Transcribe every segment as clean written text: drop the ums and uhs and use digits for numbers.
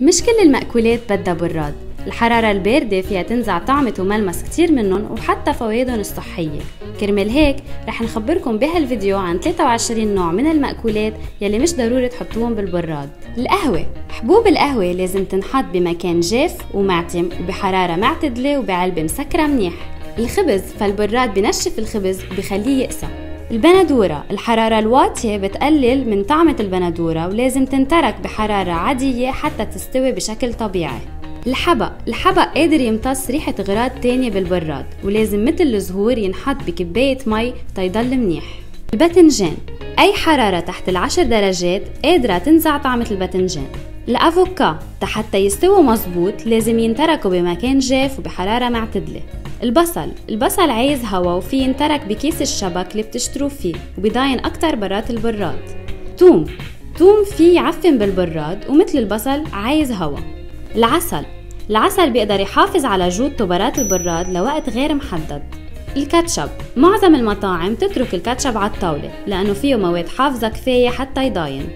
مش كل المأكولات بدها براد، الحرارة الباردة فيها تنزع طعمة وملمس كتير منهم وحتى فوائدهم الصحية. كرمال هيك رح نخبركم بهالفيديو عن 23 نوع من المأكولات يلي مش ضروري تحطوهم بالبراد. القهوة، حبوب القهوة لازم تنحط بمكان جاف ومعتم وبحرارة معتدلة وبعلبة مسكرة منيح. الخبز، فالبراد بنشف الخبز وبخليه يقسى. البندورة، الحرارة الواطية بتقلل من طعمة البندورة ولازم تنترك بحرارة عادية حتى تستوي بشكل طبيعي. الحبق، الحبق قادر يمتص ريحة أغراض تانية بالبراد ولازم مثل الزهور ينحط بكباية مي تيضل منيح. الباذنجان، أي حرارة تحت 10 درجات قادرة تنزع طعمة الباذنجان. الأفوكا، حتى يستووا مظبوط لازم ينتركوا بمكان جاف وبحرارة معتدلة. البصل، البصل عايز هوا وفيه ينترك بكيس الشبك اللي بتشتروه فيه وبيضاين أكتر برات البراد. توم، توم فيه يعفن بالبراد ومثل البصل عايز هوا. العسل، العسل بيقدر يحافظ على جودته برات البراد لوقت غير محدد. الكاتشب، معظم المطاعم تترك الكاتشب على الطاولة لأنه فيه مواد حافظة كفاية حتى يضاين.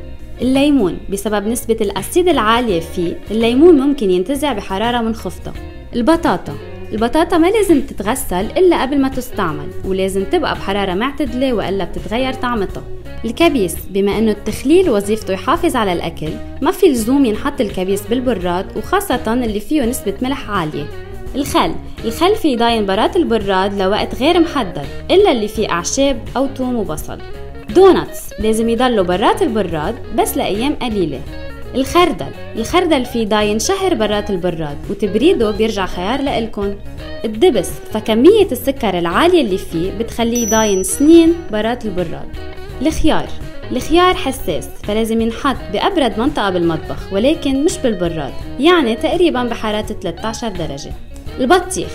الليمون، بسبب نسبة الأسيد العالية فيه الليمون ممكن ينتزع بحرارة منخفضة. البطاطا، البطاطا ما لازم تتغسل إلا قبل ما تستعمل ولازم تبقى بحرارة معتدلة وإلا بتتغير طعمتها. الكبيس، بما إنه التخليل وظيفته يحافظ على الأكل ما في لزوم ينحط الكبيس بالبراد وخاصة اللي فيه نسبة ملح عالية. الخل، الخل في يضاين برات البراد لوقت غير محدد إلا اللي فيه أعشاب أو توم وبصل. دوناتس، لازم يضلوا برات البراد بس لأيام قليلة. الخردل، الخردل في ضاين شهر برات البراد وتبريده بيرجع خيار لإلكن. الدبس، فكمية السكر العالية اللي فيه بتخليه ضاين سنين برات البراد. الخيار، الخيار حساس فلازم ينحط بأبرد منطقة بالمطبخ ولكن مش بالبراد، يعني تقريبا بحرارة 13 درجة. البطيخ،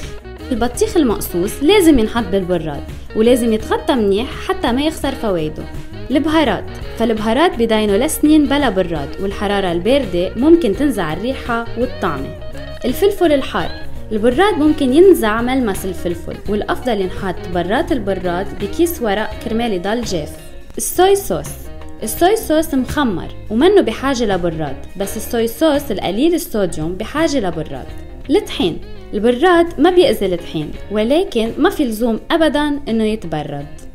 البطيخ المقصوص لازم ينحط بالبراد ولازم يتغطى منيح حتى ما يخسر فوايده. البهارات، فالبهارات بيضاينوا لسنين بلا براد والحرارة الباردة ممكن تنزع الريحة والطعمة. الفلفل الحار، البراد ممكن ينزع ملمس الفلفل والأفضل ينحط برات البراد بكيس ورق كرمال يضل جاف. الصويا صوص، الصويا صوص مخمر ومنه بحاجة لبراد بس الصويا صوص القليل الصوديوم بحاجة لبراد. الطحين، البراد ما بيأذي الطحين ولكن ما في لزوم أبدا إنه يتبرد.